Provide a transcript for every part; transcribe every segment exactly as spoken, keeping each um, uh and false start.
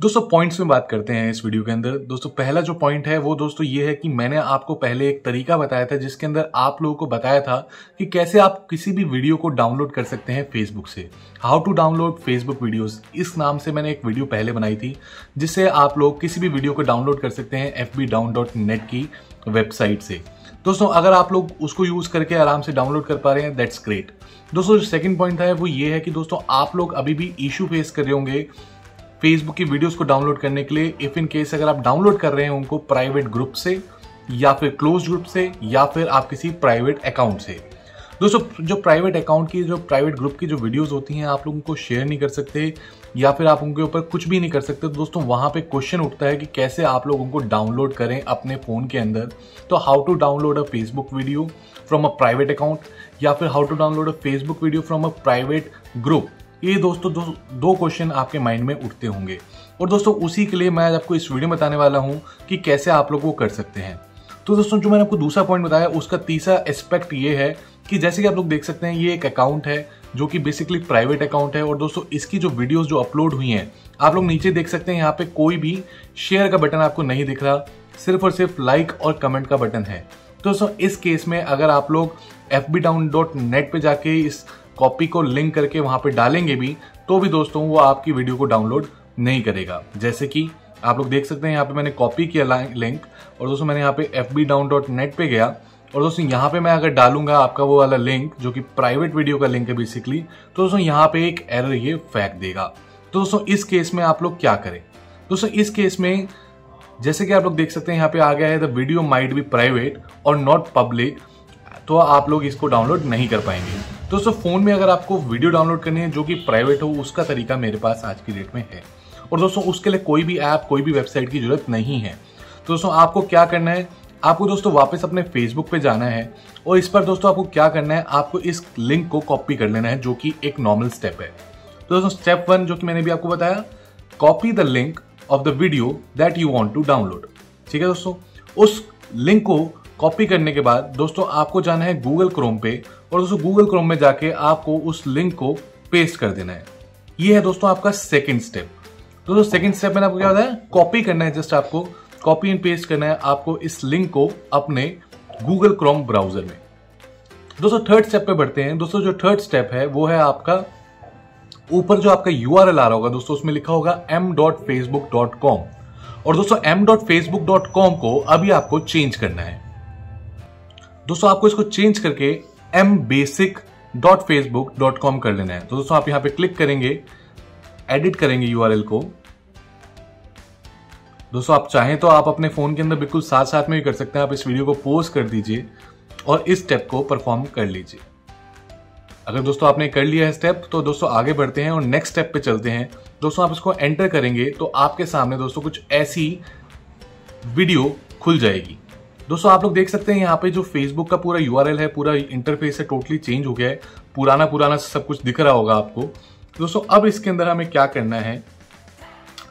दोस्तों पॉइंट्स में बात करते हैं इस वीडियो के अंदर। दोस्तों पहला जो पॉइंट है वो दोस्तों ये है कि मैंने आपको पहले एक तरीका बताया था जिसके अंदर आप लोगों को बताया था कि कैसे आप किसी भी वीडियो को डाउनलोड कर सकते हैं फेसबुक से। How to download Facebook videos, इस नाम से मैंने एक वीडियो पहले बनाई थी जिससे आप लोग किसी भी वीडियो को डाउनलोड कर सकते हैं F B down dot net की वेबसाइट से। दोस्तों अगर आप लोग उसको यूज़ करके आराम से डाउनलोड कर पा रहे हैं दैट्स ग्रेट। दोस्तों जो सेकंड पॉइंट है वो ये है कि दोस्तों आप लोग अभी भी इशू फेस कर रहे होंगे फेसबुक की वीडियोस को डाउनलोड करने के लिए। इफ़ इन केस अगर आप डाउनलोड कर रहे हैं उनको प्राइवेट ग्रुप से या फिर क्लोज ग्रुप से या फिर आप किसी प्राइवेट अकाउंट से। दोस्तों जो प्राइवेट अकाउंट की जो प्राइवेट ग्रुप की जो वीडियोस होती हैं आप लोग उनको शेयर नहीं कर सकते या फिर आप उनके ऊपर कुछ भी नहीं कर सकते। दोस्तों वहाँ पे क्वेश्चन उठता है कि कैसे आप लोग उनको डाउनलोड करें अपने फ़ोन के अंदर। तो how to download a Facebook video from a private account या फिर how to download a Facebook video from a private group, ये दोस्तों दो, दो क्वेश्चन आपके माइंड में उठते होंगे। और दोस्तों उसी के लिए मैं आपको इस वीडियो में बताने वाला हूँ कि कैसे आप लोग वो कर सकते हैं। तो दोस्तों जो मैंने आपको दूसरा पॉइंट बताया उसका तीसरा एस्पेक्ट ये है कि जैसे कि आप लोग देख सकते हैं ये एक अकाउंट है जो कि बेसिकली प्राइवेट अकाउंट है। और दोस्तों इसकी जो वीडियोस जो अपलोड हुई हैं आप लोग नीचे देख सकते हैं, यहाँ पे कोई भी शेयर का बटन आपको नहीं दिख रहा, सिर्फ और सिर्फ लाइक और कमेंट का बटन है। तो दोस्तों इस केस में अगर आप लोग F B down dot net पे जाके इस कॉपी को लिंक करके वहाँ पर डालेंगे भी तो भी दोस्तों वो आपकी वीडियो को डाउनलोड नहीं करेगा। जैसे कि आप लोग देख सकते हैं यहाँ पे मैंने कॉपी किया लिंक और दोस्तों मैंने यहाँ पे F B down dot net पे गया और दोस्तों यहाँ पे मैं अगर डालूंगा आपका वो वाला लिंक जो कि प्राइवेट वीडियो का लिंक है बेसिकली, तो दोस्तों यहाँ पे एक एरर ये फेंक देगा। तो दोस्तों इस केस में आप लोग क्या करें? दोस्तों इस केस में जैसे कि आप लोग देख सकते हैं यहाँ पे आ गया है the video might be private और नॉट पब्लिक, तो आप लोग इसको डाउनलोड नहीं कर पाएंगे। दोस्तों फोन में अगर आपको वीडियो डाउनलोड करनी है जो कि प्राइवेट हो उसका तरीका मेरे पास आज की डेट में है और दोस्तों उसके लिए कोई भी ऐप कोई भी वेबसाइट की जरूरत नहीं है। तो दोस्तों आपको क्या करना है, आपको दोस्तों वापस अपने फेसबुक पे जाना है और इस पर दोस्तों आपको क्या करना है, आपको इस लिंक को कॉपी कर लेना है जो कि एक नॉर्मल स्टेप है। तो दोस्तों स्टेप वन जो कि मैंने भी आपको बताया, copy the link of the video that you want to download. ठीक है दोस्तों, उस लिंक को कॉपी करने के बाद दोस्तों आपको जाना है गूगल क्रोम पे और दोस्तों गूगल क्रोम में जाके आपको उस लिंक को पेस्ट कर देना है। ये है दोस्तों आपका सेकेंड स्टेप। तो दोस्तों सेकंड स्टेप में आपको क्या होता है, कॉपी करना है, जस्ट आपको कॉपी एंड पेस्ट करना है आपको इस लिंक को अपने गूगल क्रोम ब्राउजर में। दोस्तों थर्ड स्टेप पे बढ़ते हैं। दोस्तों जो थर्ड स्टेप है वो है आपका ऊपर जो आपका यूआरएल आ रहा होगा दोस्तों उसमें लिखा होगा M dot Facebook dot com और दोस्तों M dot Facebook dot com को अभी आपको चेंज करना है। दोस्तों आपको इसको चेंज करके M basic dot Facebook dot com कर लेना है। तो दोस्तों आप यहां पर क्लिक करेंगे, एडिट करेंगे यूआरएल को। दोस्तों आप चाहें तो आप अपने फ़ोन के अंदर बिल्कुल साथ साथ में भी कर सकते हैं। आप इस वीडियो को पॉज कर दीजिए और इस स्टेप को परफॉर्म कर लीजिए। अगर दोस्तों आपने कर लिया है स्टेप तो दोस्तों आगे बढ़ते हैं और नेक्स्ट स्टेप पे चलते हैं। दोस्तों आप इसको एंटर करेंगे तो आपके सामने दोस्तों कुछ ऐसी वीडियो खुल जाएगी। दोस्तों आप लोग देख सकते हैं यहाँ पे जो फेसबुक का पूरा यूआरएल है, पूरा इंटरफेस है, टोटली चेंज हो गया है, पुराना पुराना सब कुछ दिख रहा होगा आपको। दोस्तों अब इसके अंदर हमें क्या करना है,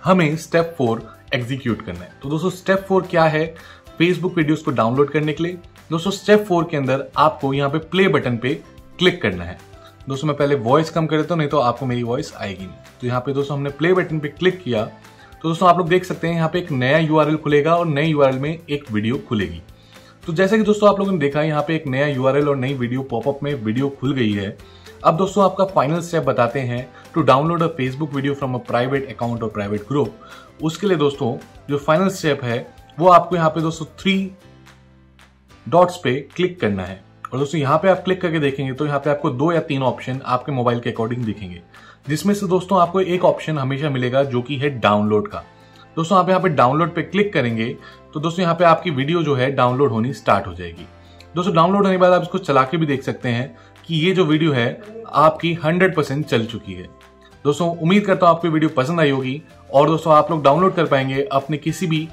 हमें स्टेप फोर एग्जीक्यूट करना है। तो दोस्तों स्टेप फोर क्या है, फेसबुक वीडियोस को डाउनलोड करने के लिए दोस्तों स्टेप फोर के अंदर आपको यहाँ पे प्ले बटन पे क्लिक करना है। दोस्तों मैं पहले वॉइस कम कर देता हूँ नहीं तो आपको मेरी वॉइस आएगी नहीं। तो यहाँ पे दोस्तों हमने प्ले बटन पे क्लिक किया तो दोस्तों आप लोग देख सकते हैं यहाँ पे एक नया यूआरएल खुलेगा और नए यूआरएल में एक वीडियो खुलेगी। तो जैसे कि दोस्तों आप लोगों ने देखा यहाँ पे एक नया यूआरएल और नई वीडियो पॉपअप में वीडियो खुल गई है। अब दोस्तों आपका फाइनल स्टेप बताते हैं, to download a Facebook video from a private account और प्राइवेट ग्रुप। उसके लिए दोस्तों जो फाइनल स्टेप है वो आपको यहाँ पे दोस्तों थ्री डॉट्स पे क्लिक करना है और दोस्तों यहाँ पे आप क्लिक करके देखेंगे तो यहाँ पे आपको दो या तीन ऑप्शन आपके मोबाइल के अकॉर्डिंग दिखेंगे जिसमें से दोस्तों आपको एक ऑप्शन हमेशा मिलेगा जो कि है डाउनलोड का। दोस्तों आप यहाँ पे डाउनलोड पे क्लिक करेंगे तो दोस्तों यहाँ पे आपकी वीडियो जो है डाउनलोड होनी स्टार्ट हो जाएगी। दोस्तों डाउनलोड होने के बाद आप इसको चला के भी देख सकते हैं कि ये जो वीडियो है आपकी हंड्रेड परसेंट चल चुकी है। दोस्तों उम्मीद करता हूँ आपको वीडियो पसंद आई होगी और दोस्तों आप लोग डाउनलोड कर पाएंगे अपने किसी भी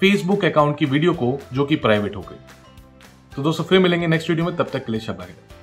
फेसबुक अकाउंट की वीडियो को जो कि प्राइवेट हो गई। तो दोस्तों फिर मिलेंगे नेक्स्ट वीडियो में, तब तक के लिए शाबाश।